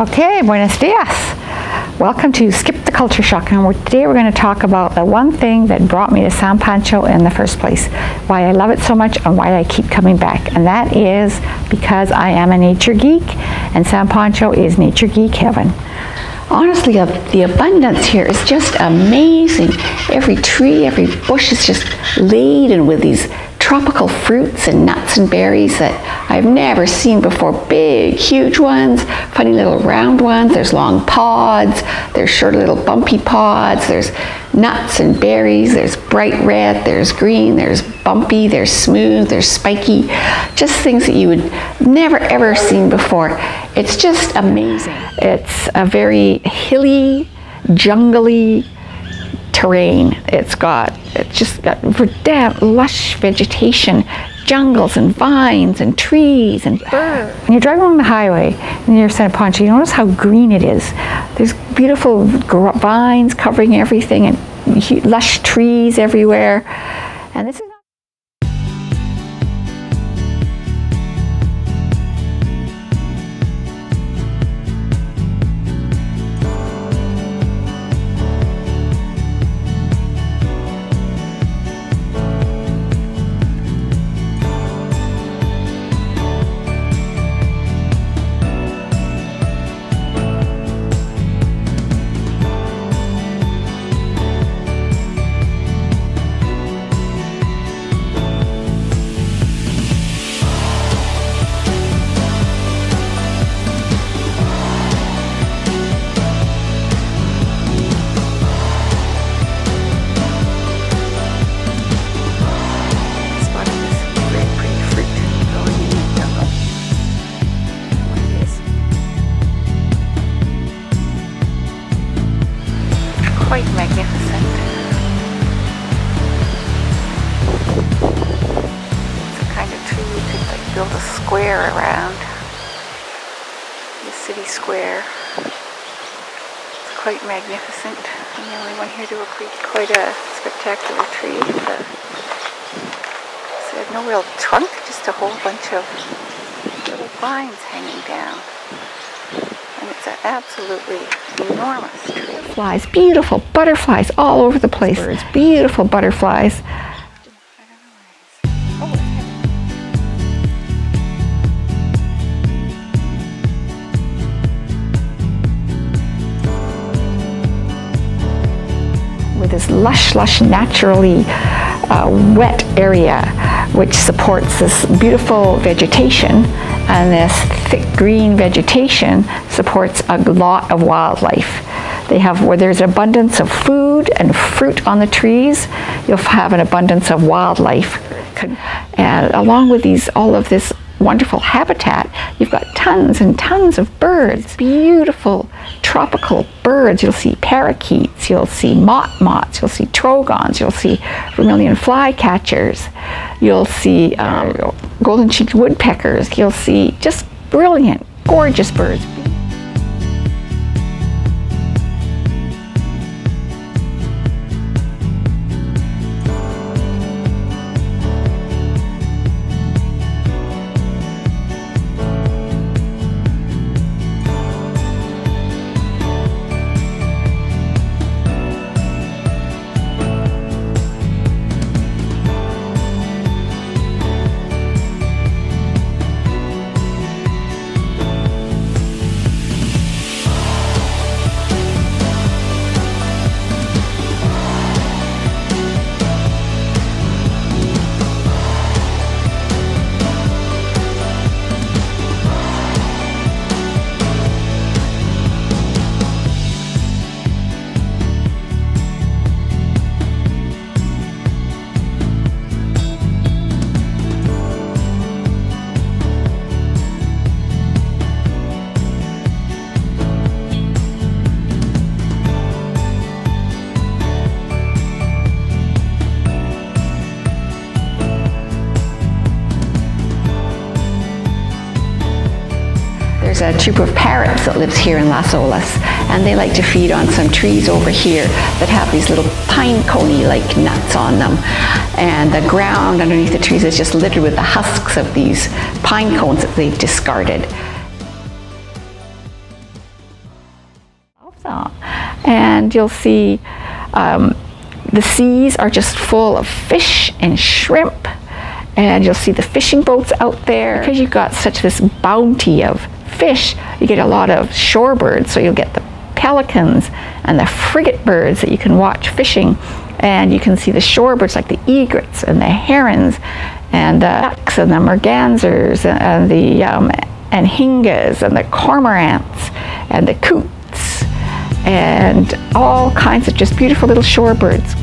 Okay, buenos dias. Welcome to Skip the Culture Shock, and today we're going to talk about the one thing that brought me to San Pancho in the first place, why I love it so much and why I keep coming back, and that is because I am a nature geek, and San Pancho is nature geek heaven. Honestly, the abundance here is just amazing. Every tree, every bush is just laden with these tropical fruits and nuts and berries that I've never seen before. Big, huge ones, funny little round ones, there's long pods, there's short little bumpy pods, there's nuts and berries, there's bright red, there's green, there's bumpy, there's smooth, there's spiky, just things that you would never ever seen before. It's just amazing. It's a very hilly, jungly terrain. It's just got lush vegetation, jungles and vines and trees and birds. When you're driving along the highway near San Pancho, you notice how green it is. There's beautiful vines covering everything and lush trees everywhere. And this is quite magnificent. It's the kind of tree you could like build a square around, the city square. It's quite magnificent. I'm the only one here to agree, quite a spectacular tree. So it had no real trunk, just a whole bunch of little vines hanging down. And it's an absolutely enormous tree. Butterflies, beautiful butterflies all over the place. Birds, beautiful butterflies. With this lush, naturally wet area, which supports this beautiful vegetation, and this thick green vegetation supports a lot of wildlife. Where there's an abundance of food and fruit on the trees, you'll have an abundance of wildlife. And along with all of this wonderful habitat, you've got tons and tons of birds, beautiful tropical birds. You'll see parakeets, you'll see motmots, you'll see trogons, you'll see vermilion flycatchers, you'll see golden-cheeked woodpeckers, you'll see just brilliant, gorgeous birds. A troop of parrots that lives here in Las Olas, and they like to feed on some trees over here that have these little pine coney like nuts on them, and the ground underneath the trees is just littered with the husks of these pine cones that they've discarded. And you'll see the seas are just full of fish and shrimp, and you'll see the fishing boats out there. Because you've got such this bounty of fish, you get a lot of shorebirds, so you'll get the pelicans and the frigate birds that you can watch fishing, and you can see the shorebirds like the egrets and the herons and the ducks and the mergansers and the anhingas and the cormorants and the coots and all kinds of just beautiful little shorebirds.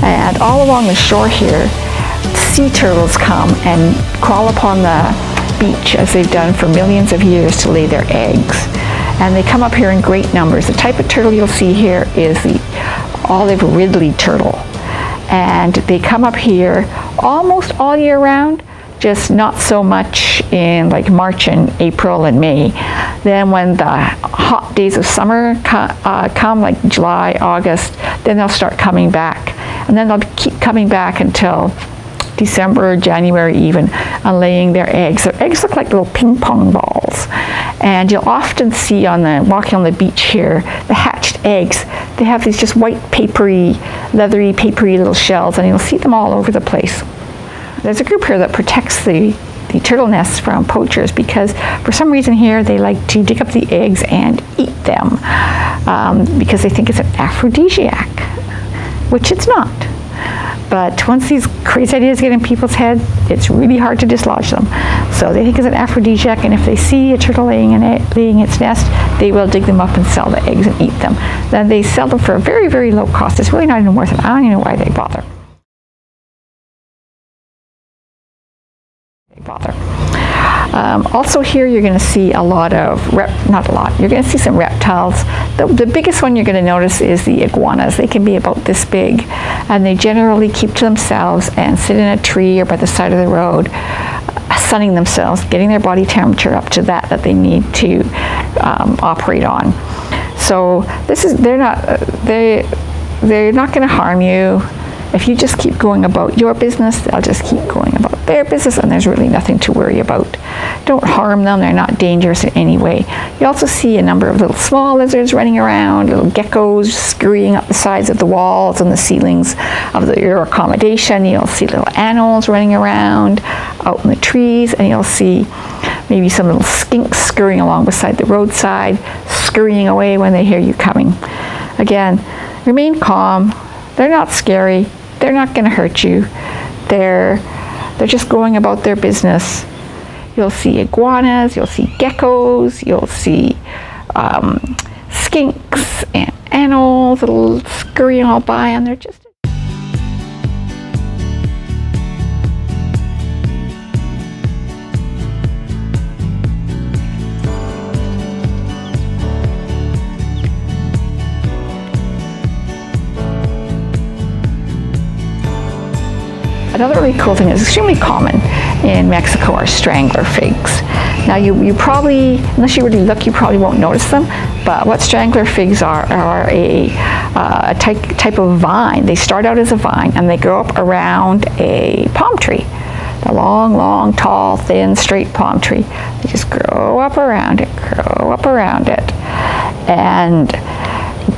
And all along the shore here, sea turtles come and crawl upon the beach, as they've done for millions of years, to lay their eggs. And they come up here in great numbers. The type of turtle you'll see here is the olive ridley turtle. And they come up here almost all year round, just not so much in like March and April and May. Then when the hot days of summer come, like July, August, then they'll start coming back. And then they'll keep coming back until December, January even, and laying their eggs. Their eggs look like little ping pong balls. And you'll often see on the, walking on the beach here, the hatched eggs. They have these just white, papery, leathery, papery little shells, and you'll see them all over the place. There's a group here that protects the turtle nests from poachers, because for some reason here they like to dig up the eggs and eat them because they think it's an aphrodisiac, which it's not. But once these crazy ideas get in people's head, it's really hard to dislodge them. So they think it's an aphrodisiac, and if they see a turtle laying its nest, they will dig them up and sell the eggs and eat them. Then they sell them for a very, very low cost. It's really not even worth it. I don't even know why they bother. Also here you're going to see a lot of, you're going to see some reptiles. The biggest one you're going to notice is the iguanas. They can be about this big, and they generally keep to themselves and sit in a tree or by the side of the road, sunning themselves, getting their body temperature up to that they need to operate on. So this is, they're not going to harm you. If you just keep going about your business, they'll just keep going about their business, and there's really nothing to worry about. Don't harm them, they're not dangerous in any way. You also see a number of little small lizards running around, little geckos scurrying up the sides of the walls and the ceilings of your accommodation. You'll see little animals running around out in the trees, and you'll see maybe some little skinks scurrying along beside the roadside, scurrying away when they hear you coming. Again, remain calm. They're not scary. They're not going to hurt you. They're just going about their business. You'll see iguanas, you'll see geckos, you'll see skinks and animals that'll scurry all by, and they're just... Another really cool thing that's extremely common in Mexico are strangler figs. Now you probably, unless you really look, you probably won't notice them, but what strangler figs are a type of vine. They start out as a vine and they grow up around a palm tree. The long, long, tall, thin, straight palm tree. They just grow up around it, and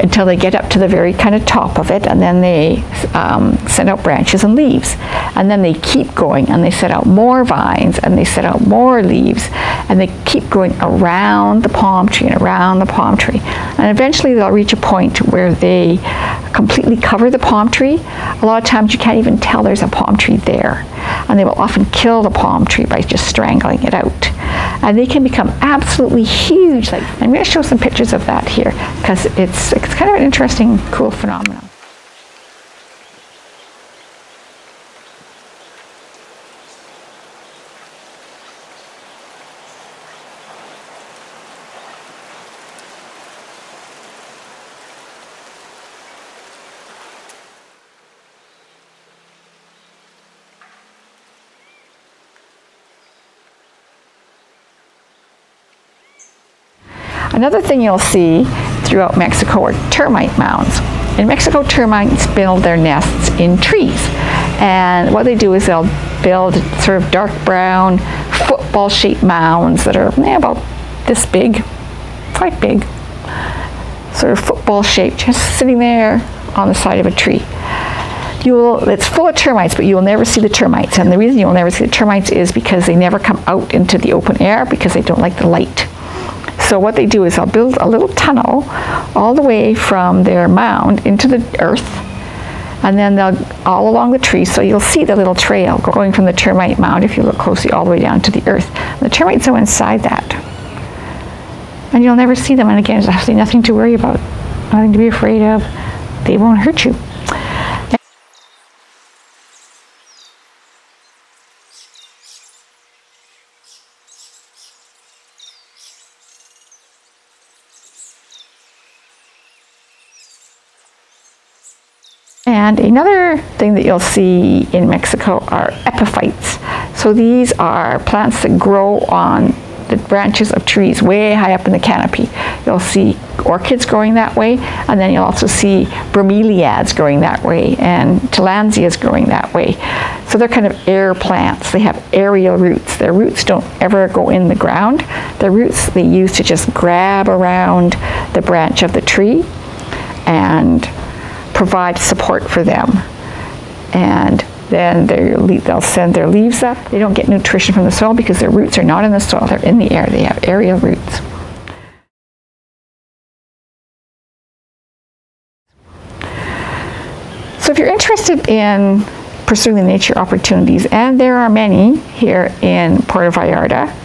until they get up to the very kind of top of it, and then they send out branches and leaves, and then they keep going and they set out more vines and they set out more leaves, and they keep going around the palm tree and around the palm tree, and eventually they'll reach a point where they completely cover the palm tree. A lot of times you can't even tell there's a palm tree there, and they will often kill the palm tree by just strangling it out. And they can become absolutely huge. Like, I'm going to show some pictures of that here, because it's kind of an interesting, cool phenomenon. Another thing you'll see throughout Mexico are termite mounds. In Mexico, termites build their nests in trees. And what they do is they'll build sort of dark brown football-shaped mounds that are about this big, quite big, sort of football-shaped, just sitting there on the side of a tree. It's full of termites, but you will never see the termites. And the reason you will never see the termites is because they never come out into the open air because they don't like the light. So what they do is they'll build a little tunnel all the way from their mound into the earth, and then they'll all along the tree. So you'll see the little trail going from the termite mound, if you look closely, all the way down to the earth. And the termites are inside that. And you'll never see them. And again, there's actually nothing to worry about, nothing to be afraid of. They won't hurt you. And another thing that you'll see in Mexico are epiphytes. So these are plants that grow on the branches of trees way high up in the canopy. You'll see orchids growing that way, and then you'll also see bromeliads growing that way and tillandsias growing that way. So they're kind of air plants. They have aerial roots. Their roots don't ever go in the ground. Their roots they use to just grab around the branch of the tree and provide support for them, and then they'll send their leaves up. They don't get nutrition from the soil because their roots are not in the soil, they're in the air. They have aerial roots. So if you're interested in pursuing the nature opportunities, and there are many here in Puerto Vallarta,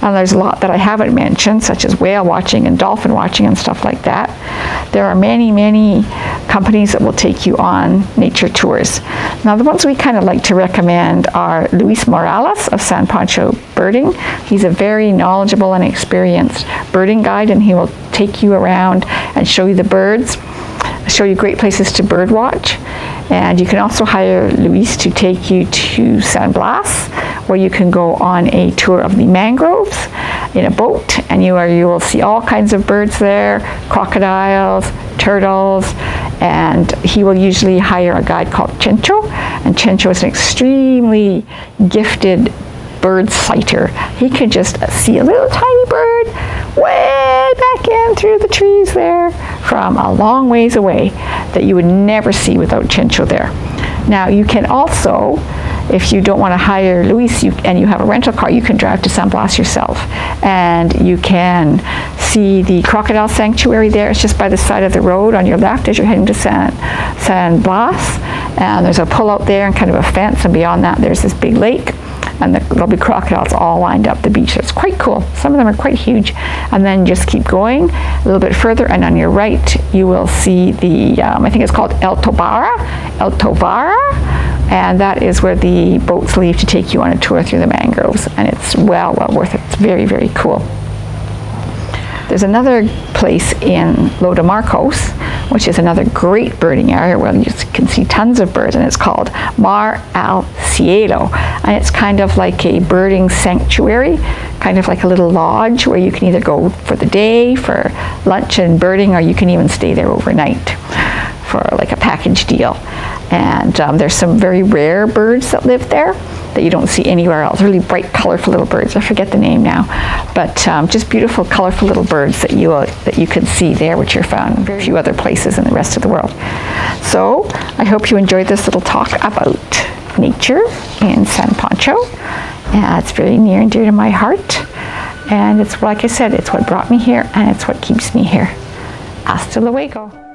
and there's a lot that I haven't mentioned, such as whale watching and dolphin watching and stuff like that. There are many, many companies that will take you on nature tours. Now, the ones we kind of like to recommend are Luis Morales of San Pancho Birding. He's a very knowledgeable and experienced birding guide, and he will take you around and show you the birds, show you great places to bird watch. And you can also hire Luis to take you to San Blas, where you can go on a tour of the mangroves in a boat, and you will see all kinds of birds there, crocodiles, turtles, and he will usually hire a guide called Chencho, and Chencho is an extremely gifted bird sighter. He can just see a little tiny bird way back in through the trees there from a long ways away that you would never see without Chencho there. Now you can also, if you don't want to hire Luis and you have a rental car, you can drive to San Blas yourself, and you can see the crocodile sanctuary there. It's just by the side of the road on your left as you're heading to San Blas, and there's a pullout there and kind of a fence, and beyond that there's this big lake, and there'll be crocodiles all lined up the beach. So it's quite cool. Some of them are quite huge. And then just keep going a little bit further, and on your right you will see the, I think it's called El Tobara, and that is where the boats leave to take you on a tour through the mangroves, and it's well worth it. It's very, very cool. There's another place in Lo de Marcos, which is another great birding area where you can see tons of birds, and it's called Mar al Cielo. And it's kind of like a birding sanctuary, kind of like a little lodge where you can either go for the day for lunch and birding, or you can even stay there overnight for like a package deal. And there's some very rare birds that live there that you don't see anywhere else. Really bright, colorful little birds. I forget the name now, but just beautiful, colorful little birds that you can see there, which are found in very few other places in the rest of the world. So I hope you enjoyed this little talk about nature in San Pancho. It's very near and dear to my heart, and it's, like I said, it's what brought me here, and it's what keeps me here. Hasta luego.